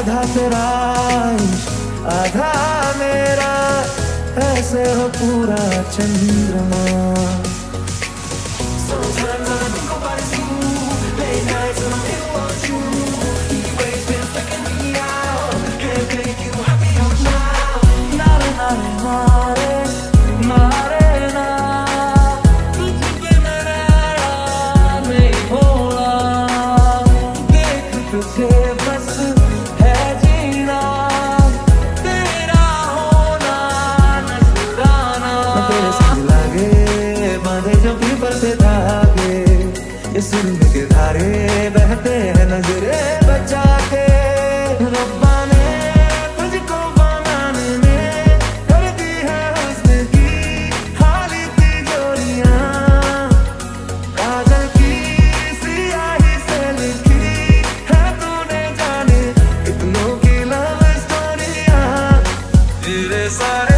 आधा तेरा इश्क आधा मेरा, ऐसे हो पूरा चंद्रमा। इस दिल के धारे बहते हैं नजरे बचा के, रब्बा ने तुझको बनाने में कर दी है हुस्न की खाली तिजोरियां, काजल की सियाही से लिखी है तूने जाने कितनों की लव स्टोरियां। तेरे सारे